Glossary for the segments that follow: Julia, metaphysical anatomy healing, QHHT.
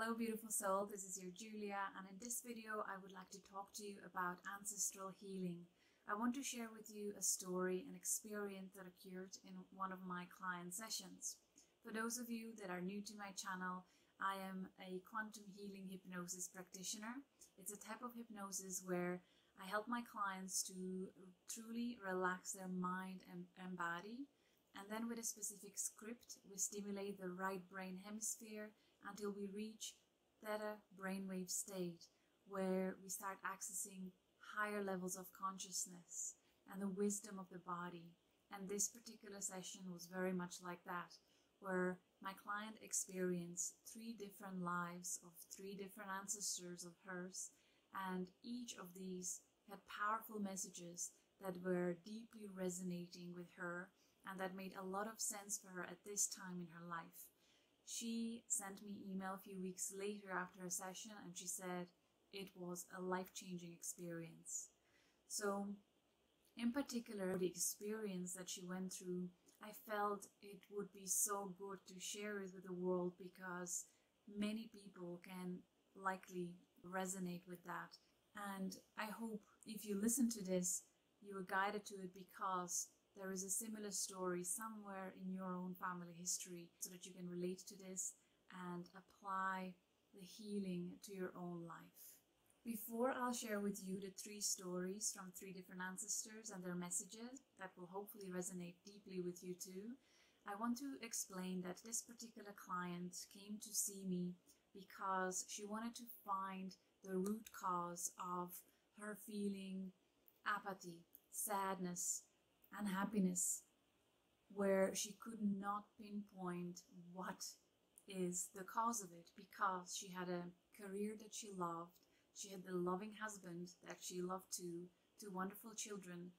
Hello beautiful soul, this is your Julia, and in this video I would like to talk to you about ancestral healing. I want to share with you a story, an experience that occurred in one of my client sessions. For those of you that are new to my channel, I am a quantum healing hypnosis practitioner. It's a type of hypnosis where I help my clients to truly relax their mind and body. And then with a specific script, we stimulate the right brain hemisphere until we reach theta brainwave state, where we start accessing higher levels of consciousness and the wisdom of the body. And this particular session was very much like that, where my client experienced three different lives of three different ancestors of hers, and each of these had powerful messages that were deeply resonating with her and that made a lot of sense for her at this time in her life. She sent me an email a few weeks later after her session, and she said it was a life-changing experience. So in particular, the experience that she went through, I felt it would be so good to share it with the world, because many people can likely resonate with that. And I hope if you listen to this, you are guided to it, because there is a similar story somewhere in your own family history, so that you can relate to this and apply the healing to your own life. Before I'll share with you the three stories from three different ancestors and their messages that will hopefully resonate deeply with you too, I want to explain that this particular client came to see me because she wanted to find the root cause of her feeling apathy, sadness, and happiness, where she could not pinpoint what is the cause of it, because she had a career that she loved, she had the loving husband that she loved too, two wonderful children,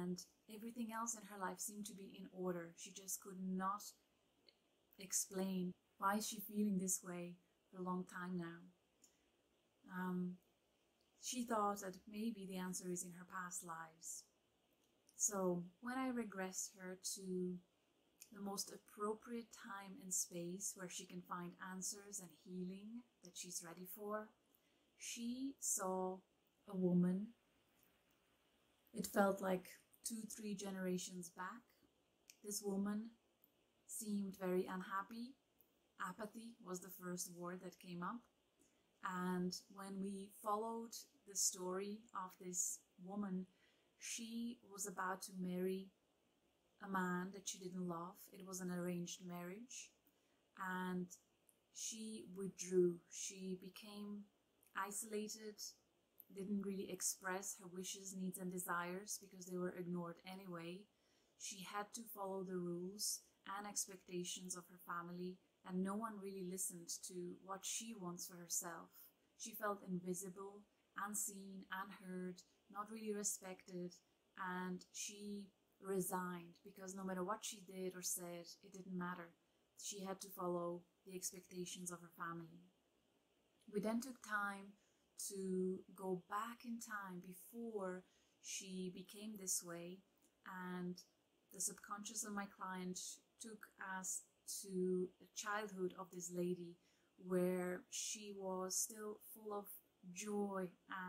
and everything else in her life seemed to be in order. She just could not explain why she's feeling this way for a long time now. She thought that maybe the answer is in her past lives. So when I regressed her to the most appropriate time and space where she can find answers and healing that she's ready for, she saw a woman. It felt like 2-3 generations back. This woman seemed very unhappy. Apathy was the first word that came up. And when we followed the story of this woman, she was about to marry a man that she didn't love. It was an arranged marriage, and she withdrew. She became isolated, didn't really express her wishes, needs, and desires, because they were ignored anyway. She had to follow the rules and expectations of her family, and no one really listened to what she wants for herself. She felt invisible, unseen, unheard, not really respected, and she resigned, because no matter what she did or said, it didn't matter. She had to follow the expectations of her family. We then took time to go back in time before she became this way, and the subconscious of my client took us to the childhood of this lady, where she was still full of joy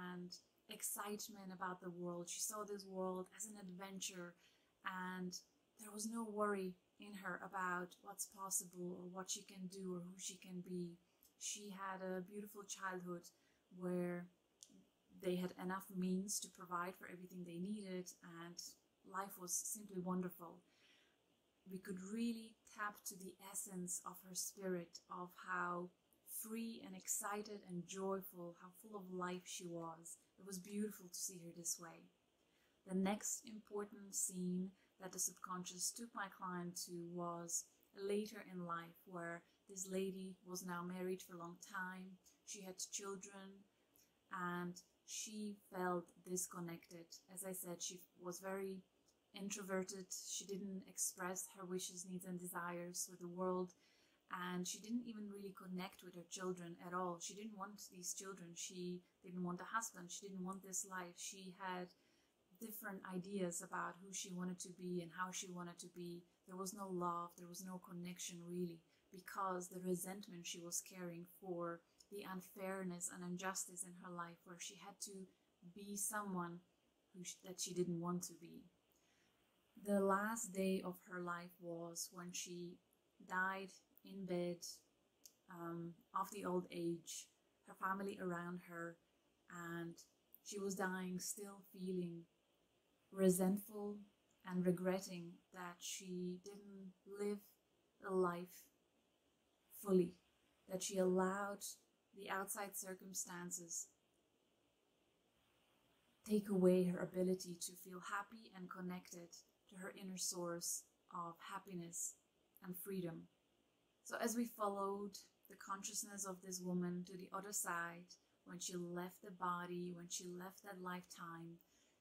and excitement about the world. She saw this world as an adventure, and there was no worry in her about what's possible or what she can do or who she can be. She had a beautiful childhood where they had enough means to provide for everything they needed, and life was simply wonderful. We could really tap to the essence of her spirit, of how free and excited and joyful, how full of life she was. It was beautiful to see her this way. The next important scene that the subconscious took my client to was later in life, where this lady was now married for a long time. She had children, and she felt disconnected. As I said, she was very introverted. She didn't express her wishes, needs, and desires with the world. And she didn't even really connect with her children at all. She didn't want these children. She didn't want a husband. She didn't want this life. She had different ideas about who she wanted to be and how she wanted to be. There was no love. There was no connection, really. because the resentment she was carrying for the unfairness and injustice in her life, where she had to be someone who that she didn't want to be. The last day of her life was when she died in bed of the old age, her family around her, and she was dying still feeling resentful and regretting that she didn't live a life fully, that she allowed the outside circumstances take away her ability to feel happy and connected to her inner source of happiness and freedom. So as we followed the consciousness of this woman to the other side, when she left the body, when she left that lifetime,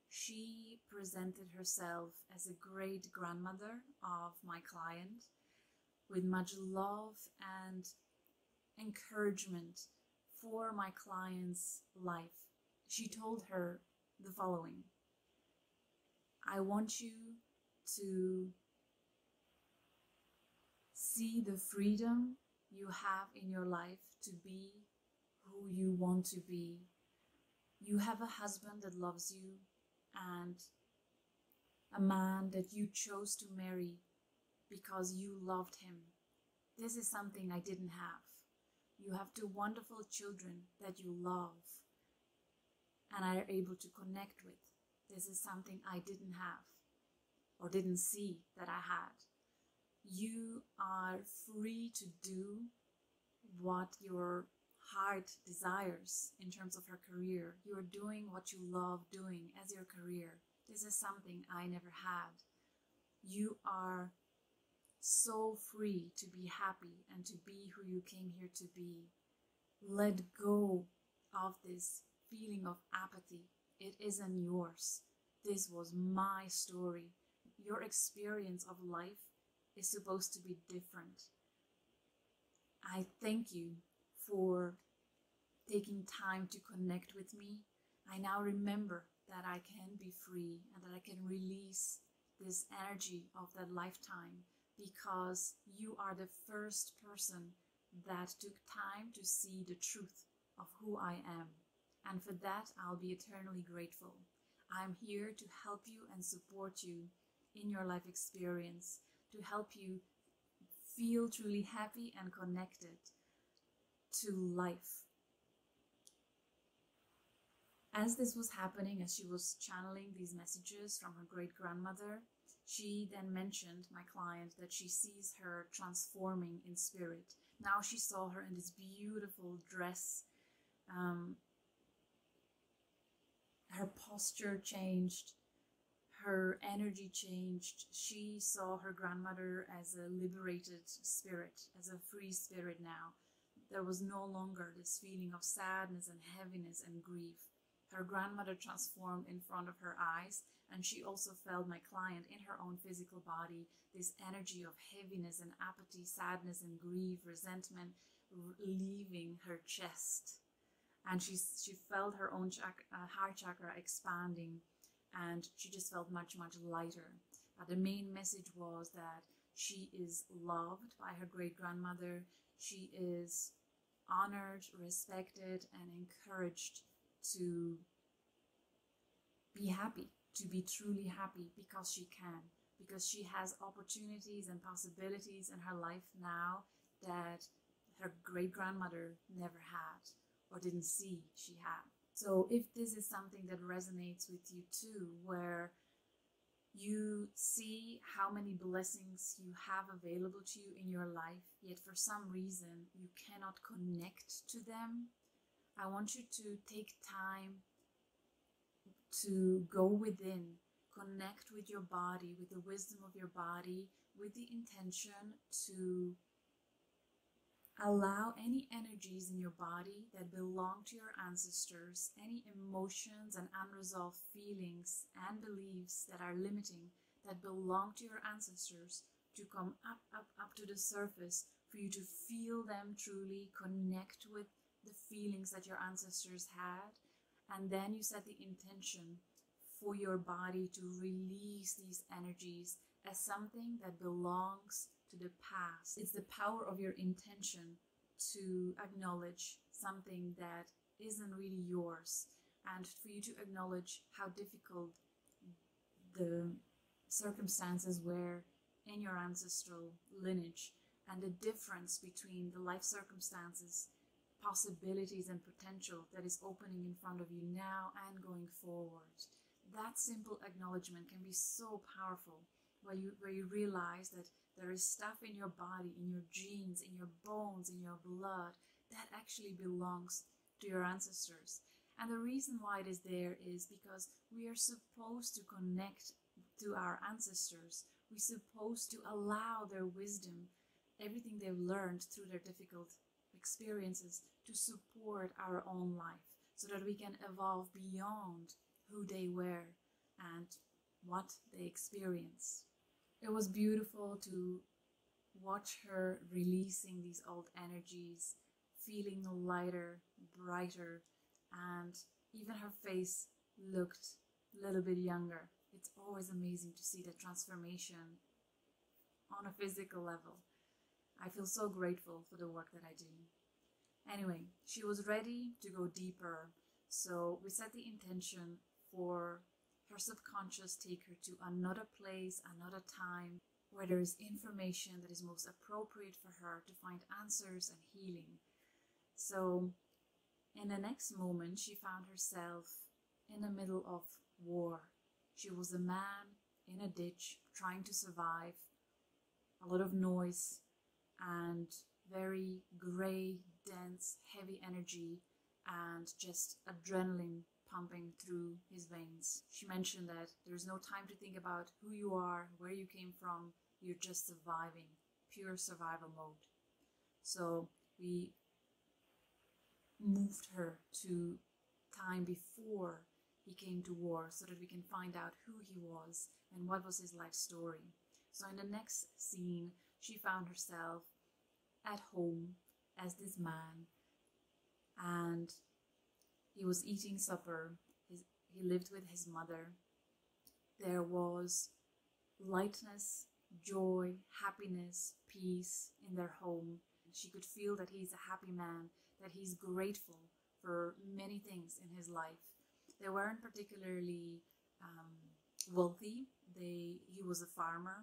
she presented herself as a great grandmother of my client with much love and encouragement for my client's life. She told her the following: I want you to see the freedom you have in your life to be who you want to be. You have a husband that loves you and a man that you chose to marry because you loved him. This is something I didn't have. You have two wonderful children that you love and are able to connect with. This is something I didn't have or didn't see that I had. You are free to do what your heart desires in terms of her career. You are doing what you love doing as your career. This is something I never had. You are so free to be happy and to be who you came here to be. Let go of this feeling of apathy. It isn't yours. This was my story. Your experience of life is supposed to be different. I thank you for taking time to connect with me. I now remember that I can be free and that I can release this energy of that lifetime, because you are the first person that took time to see the truth of who I am. And for that, I'll be eternally grateful. I'm here to help you and support you in your life experience, to help you feel truly happy and connected to life. As this was happening, as she was channeling these messages from her great-grandmother, she then mentioned, my client, that she sees her transforming in spirit. Now she saw her in this beautiful dress. Her posture changed, her energy changed. She saw her grandmother as a liberated spirit, as a free spirit now. There was no longer this feeling of sadness and heaviness and grief. Her grandmother transformed in front of her eyes, and she also felt, my client, in her own physical body, this energy of heaviness and apathy, sadness and grief, resentment leaving her chest. And she felt her own heart chakra expanding, and she just felt much, much lighter. The main message was that she is loved by her great-grandmother. She is honored, respected, and encouraged to be happy, to be truly happy, because she can, because she has opportunities and possibilities in her life now that her great-grandmother never had or didn't see she had. So if this is something that resonates with you too, where you see how many blessings you have available to you in your life, yet for some reason you cannot connect to them, I want you to take time to go within, connect with your body, with the wisdom of your body, with the intention to allow any energies in your body that belong to your ancestors, any emotions and unresolved feelings and beliefs that are limiting, that belong to your ancestors, to come up to the surface for you to feel them truly, connect with the feelings that your ancestors had. And then you set the intention for your body to release these energies as something that belongs to the past. It's the power of your intention to acknowledge something that isn't really yours, and for you to acknowledge how difficult the circumstances were in your ancestral lineage, and the difference between the life circumstances, possibilities and potential that is opening in front of you now and going forward. That simple acknowledgement can be so powerful, where you realize that there is stuff in your body, in your genes, in your bones, in your blood, that actually belongs to your ancestors. And the reason why it is there is because we are supposed to connect to our ancestors. We're supposed to allow their wisdom, everything they've learned through their difficult experiences, to support our own life, so that we can evolve beyond who they were and what they experienced. It was beautiful to watch her releasing these old energies, feeling lighter, brighter, and even her face looked a little bit younger. It's always amazing to see the transformation on a physical level. I feel so grateful for the work that I do. Anyway, she was ready to go deeper, so we set the intention for her subconscious take her to another place, another time, where there is information that is most appropriate for her to find answers and healing. So in the next moment, she found herself in the middle of war. She was a man in a ditch trying to survive, a lot of noise, and very gray, dense, heavy energy, and just adrenaline pumping through his veins. She mentioned that there's no time to think about who you are, where you came from. You're just surviving, pure survival mode. So we moved her to time before he came to war, so that we can find out who he was and what was his life story. So in the next scene, she found herself at home as this man, and he was eating supper. He lived with his mother. There was lightness, joy, happiness, peace in their home. She could feel that he's a happy man, that he's grateful for many things in his life. They weren't particularly wealthy. He was a farmer.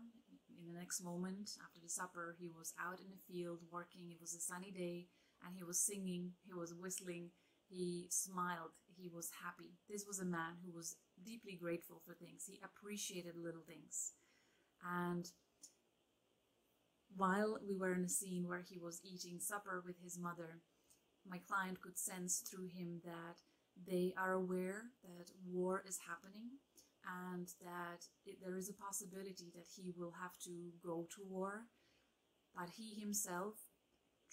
In the next moment, after the supper, he was out in the field working. It was a sunny day, and he was singing, he was whistling. He smiled, he was happy. This was a man who was deeply grateful for things. He appreciated little things. And while we were in a scene where he was eating supper with his mother, my client could sense through him that they are aware that war is happening, and that there is a possibility that he will have to go to war, but he himself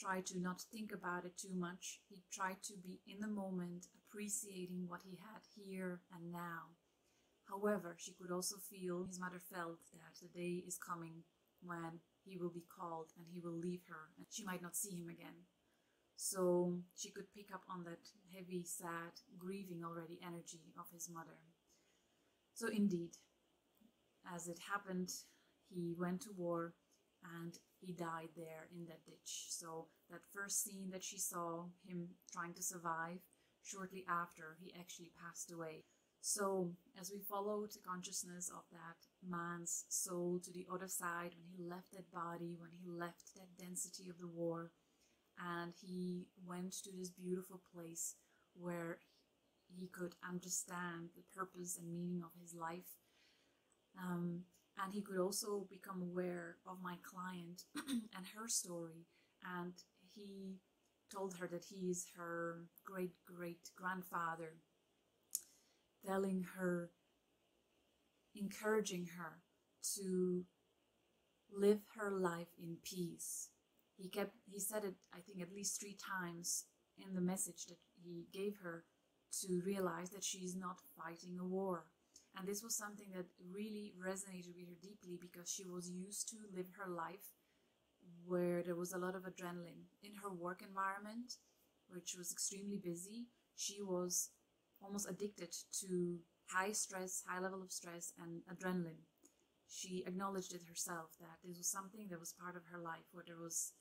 tried to not think about it too much. He tried to be in the moment, appreciating what he had here and now. However, she could also feel, his mother felt, that the day is coming when he will be called and he will leave her, and she might not see him again. So she could pick up on that heavy, sad, grieving already energy of his mother. So indeed, as it happened, he went to war, and he died there in that ditch. So that first scene that she saw, him trying to survive, shortly after, he actually passed away. So as we followed the consciousness of that man's soul to the other side, when he left that body, when he left that density of the war, and he went to this beautiful place where he could understand the purpose and meaning of his life. And he could also become aware of my client and her story. And he told her that he is her great-great-grandfather, telling her, encouraging her to live her life in peace. He said it, I think, at least 3 times in the message that he gave her, to realize that she's not fighting a war. And this was something that really resonated with her deeply, because she was used to live her life where there was a lot of adrenaline. In her work environment, which was extremely busy, she was almost addicted to high stress, high level of stress and adrenaline. she acknowledged it herself, that this was something that was part of her life, where there was,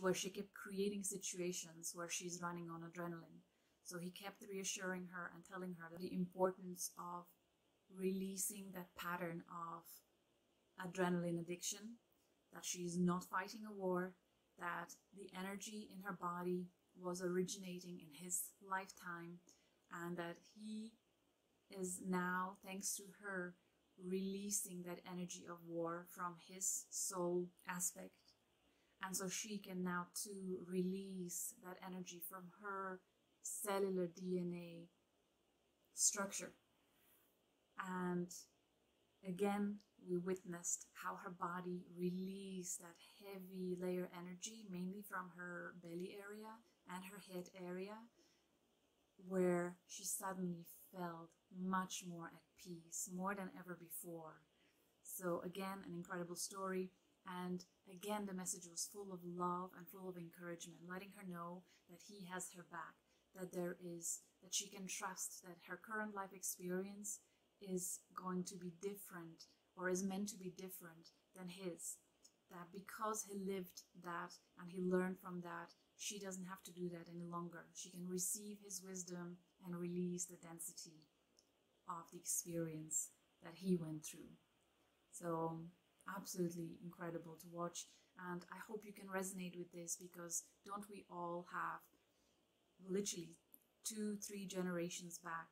where she kept creating situations where she's running on adrenaline. So he kept reassuring her and telling her the importance of releasing that pattern of adrenaline addiction, that she's not fighting a war, that the energy in her body was originating in his lifetime, and that he is now, thanks to her, releasing that energy of war from his soul aspect. And so she can now too release that energy from her cellular DNA structure. And again, we witnessed how her body released that heavy layer energy, mainly from her belly area and her head area, where she suddenly felt much more at peace, more than ever before. So again, an incredible story. And again, the message was full of love and full of encouragement, letting her know that he has her back, that there is, that she can trust that her current life experience is going to be different, or is meant to be different than his, that because he lived that and he learned from that, she doesn't have to do that any longer. She can receive his wisdom and release the density of the experience that he went through. So absolutely incredible to watch, and I hope you can resonate with this, because don't we all have, literally 2-3 generations back,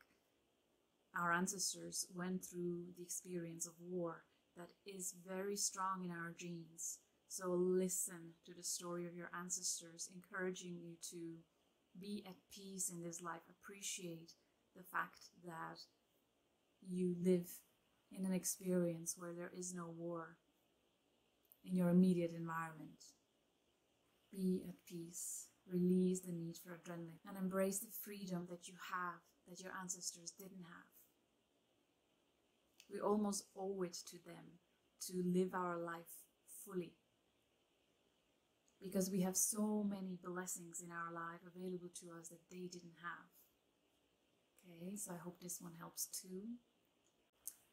our ancestors went through the experience of war that is very strong in our genes. So listen to the story of your ancestors, encouraging you to be at peace in this life. Appreciate the fact that you live in an experience where there is no war in your immediate environment. Be at peace. Release the need for adrenaline and embrace the freedom that you have, that your ancestors didn't have. We almost owe it to them to live our life fully, because we have so many blessings in our life available to us that they didn't have. Okay, so I hope this one helps too.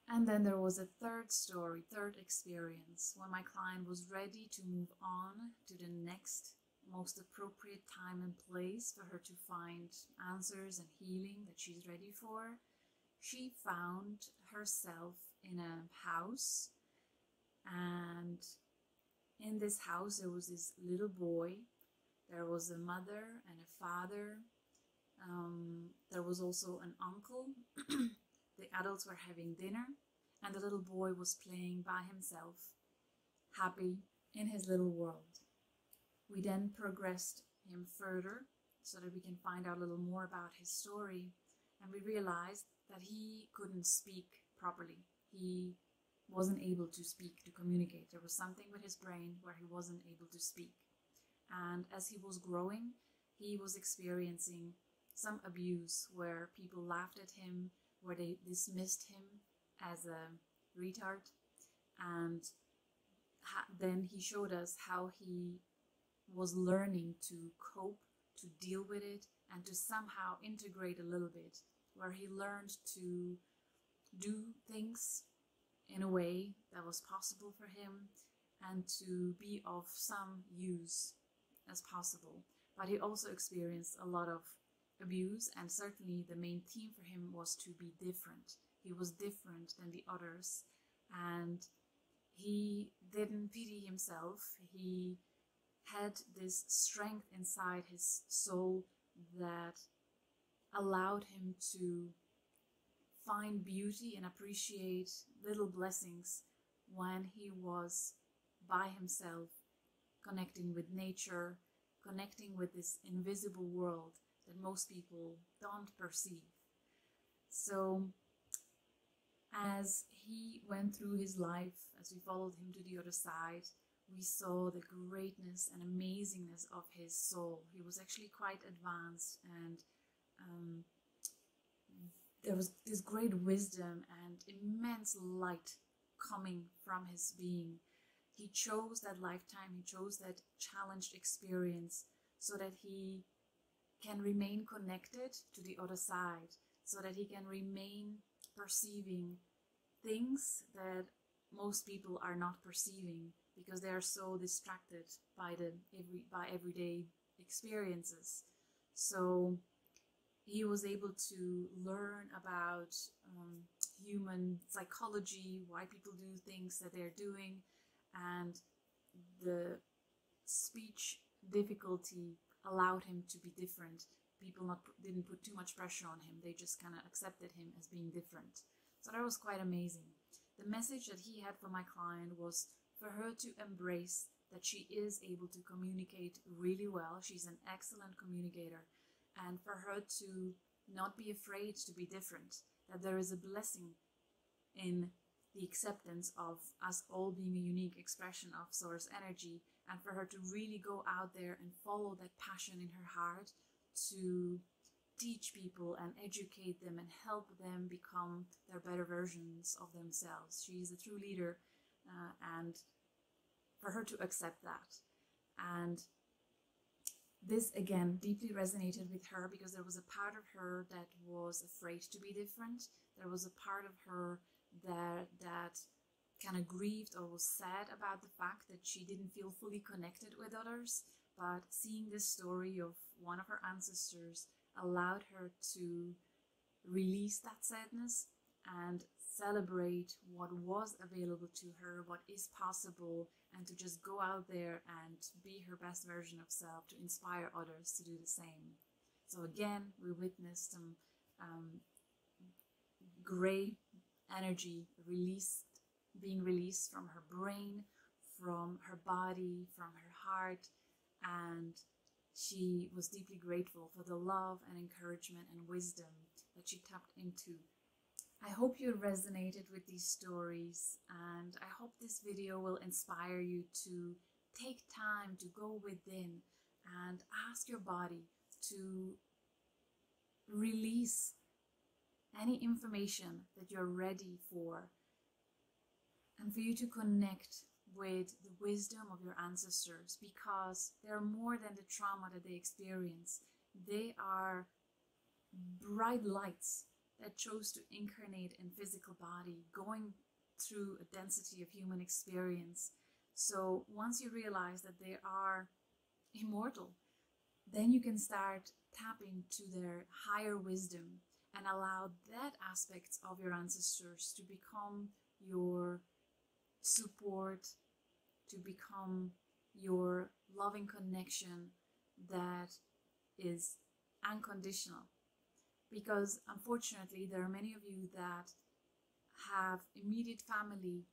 And then there was a third story, third experience, when my client was ready to move on to the next most appropriate time and place for her to find answers and healing that she's ready for. She found herself in a house, and in this house there was this little boy, there was a mother and a father, there was also an uncle. The adults were having dinner, and the little boy was playing by himself, happy in his little world. We then progressed him further so that we can find out a little more about his story. And we realized that he couldn't speak properly. He wasn't able to speak, to communicate. There was something with his brain where he wasn't able to speak. And as he was growing, he was experiencing some abuse, where people laughed at him, where they dismissed him as a retard. And then he showed us how he was learning to cope, to deal with it, and to somehow integrate a little bit, where he learned to do things in a way that was possible for him and to be of some use as possible. But he also experienced a lot of abuse, and certainly the main theme for him was to be different. He was different than the others, and he didn't pity himself. He had this strength inside his soul that allowed him to find beauty and appreciate little blessings when he was by himself, connecting with nature, connecting with this invisible world that most people don't perceive. So as he went through his life, as we followed him to the other side, we saw the greatness and amazingness of his soul. He was actually quite advanced, and there was this great wisdom and immense light coming from his being. He chose that lifetime, he chose that challenged experience so that he can remain connected to the other side, so that he can remain perceiving things that most people are not perceiving because they are so distracted by everyday experiences. So he was able to learn about human psychology, why people do things that they're doing, and the speech difficulty allowed him to be different. People didn't put too much pressure on him. They just kind of accepted him as being different. So that was quite amazing. The message that he had for my client was for her to embrace that she is able to communicate really well. She's an excellent communicator. And for her to not be afraid to be different, that there is a blessing in the acceptance of us all being a unique expression of source energy, and for her to really go out there and follow that passion in her heart to teach people and educate them and help them become their better versions of themselves. She is a true leader, and for her to accept that. And this again deeply resonated with her because there was a part of her that was afraid to be different. There was a part of her that kind of grieved or was sad about the fact that she didn't feel fully connected with others. But seeing this story of one of her ancestors allowed her to release that sadness and celebrate what was available to her, what is possible, and to just go out there and be her best version of self, to inspire others to do the same. So again, we witnessed some gray energy being released from her brain, from her body, from her heart, and she was deeply grateful for the love and encouragement and wisdom that she tapped into. I hope you resonated with these stories, and I hope this video will inspire you to take time to go within and ask your body to release any information that you're ready for, and for you to connect with the wisdom of your ancestors, because they're more than the trauma that they experience. They are bright lights that chose to incarnate in physical body, going through a density of human experience. So once you realize that they are immortal, then you can start tapping to their higher wisdom and allow that aspect of your ancestors to become your support, to become your loving connection that is unconditional. Because unfortunately, there are many of you that have immediate family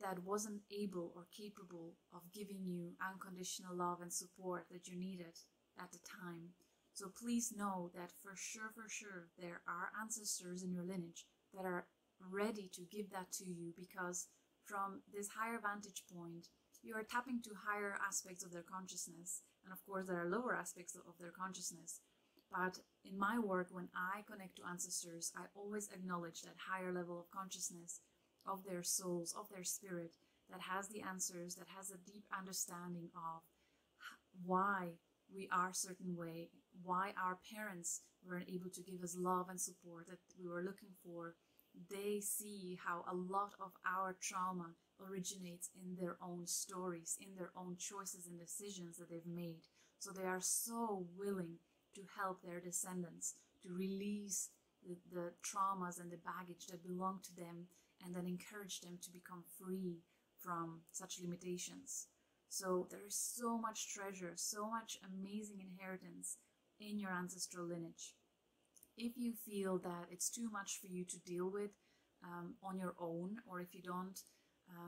that wasn't able or capable of giving you unconditional love and support that you needed at the time. So please know that for sure, there are ancestors in your lineage that are ready to give that to you, because from this higher vantage point, you are tapping to higher aspects of their consciousness. And of course, there are lower aspects of their consciousness. But in my work, when I connect to ancestors, I always acknowledge that higher level of consciousness of their souls, of their spirit, that has the answers, that has a deep understanding of why we are a certain way, why our parents weren't able to give us love and support that we were looking for. They see how a lot of our trauma originates in their own stories, in their own choices and decisions that they've made. So they are so willing to help their descendants to release the traumas and the baggage that belong to them, and then encourage them to become free from such limitations. So there is so much treasure, so much amazing inheritance in your ancestral lineage. If you feel that it's too much for you to deal with on your own, or if you don't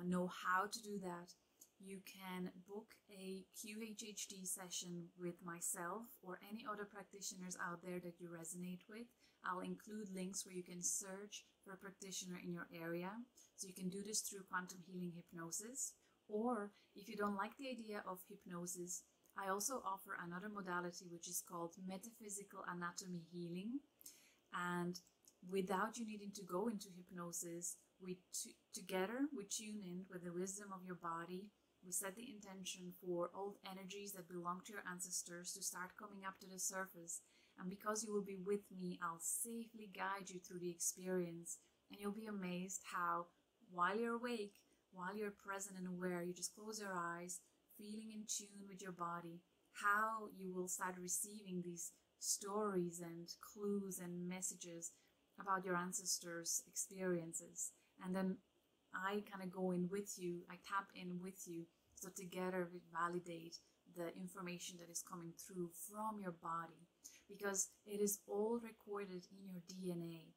know how to do that, you can book a QHHT session with myself or any other practitioners out there that you resonate with. I'll include links where you can search for a practitioner in your area. So you can do this through quantum healing hypnosis. Or if you don't like the idea of hypnosis, I also offer another modality which is called metaphysical anatomy healing. And without you needing to go into hypnosis, together we tune in with the wisdom of your body. We set the intention for old energies that belong to your ancestors to start coming up to the surface. And because you will be with me, I'll safely guide you through the experience. And you'll be amazed how, while you're awake, while you're present and aware, you just close your eyes, feeling in tune with your body, how you will start receiving these stories and clues and messages about your ancestors' experiences. And then I kind of go in with you, I tap in with you, so together we validate the information that is coming through from your body, because it is all recorded in your DNA.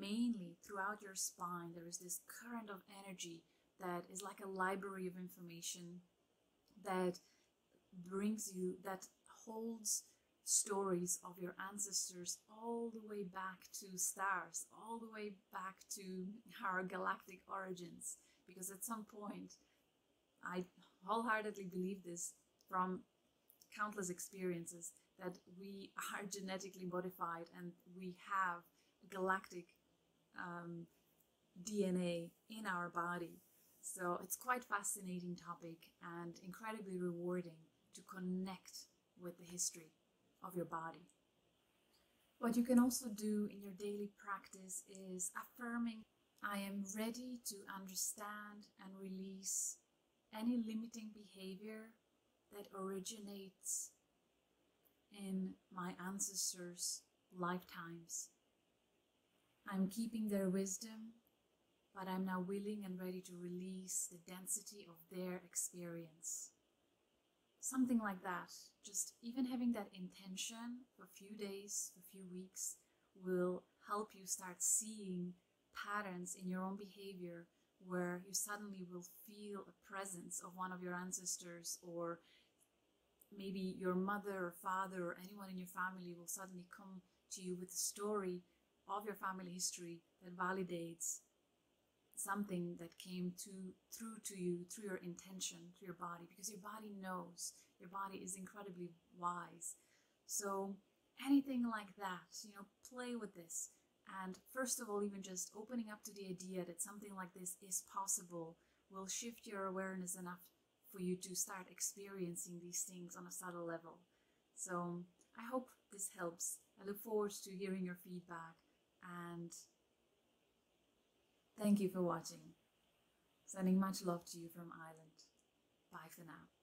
Mainly throughout your spine, there is this current of energy that is like a library of information that brings you, that holds stories of your ancestors all the way back to stars, all the way back to our galactic origins. Because at some point, I wholeheartedly believe this from countless experiences, that we are genetically modified and we have galactic DNA in our body. So it's quite fascinating topic and incredibly rewarding to connect with the history of your body. What you can also do in your daily practice is affirming, I am ready to understand and release any limiting behavior that originates in my ancestors' lifetimes. I'm keeping their wisdom, but I'm now willing and ready to release the density of their experience. Something like that. Just even having that intention for a few days, a few weeks, will help you start seeing patterns in your own behavior where you suddenly will feel a presence of one of your ancestors, or maybe your mother or father or anyone in your family will suddenly come to you with a story of your family history that validates something that came through to you, through your intention, through your body, because your body knows. Your body is incredibly wise. So anything like that, you know, play with this. And first of all, even just opening up to the idea that something like this is possible will shift your awareness enough for you to start experiencing these things on a subtle level. So I hope this helps. I look forward to hearing your feedback. And thank you for watching. Sending much love to you from Ireland. Bye for now.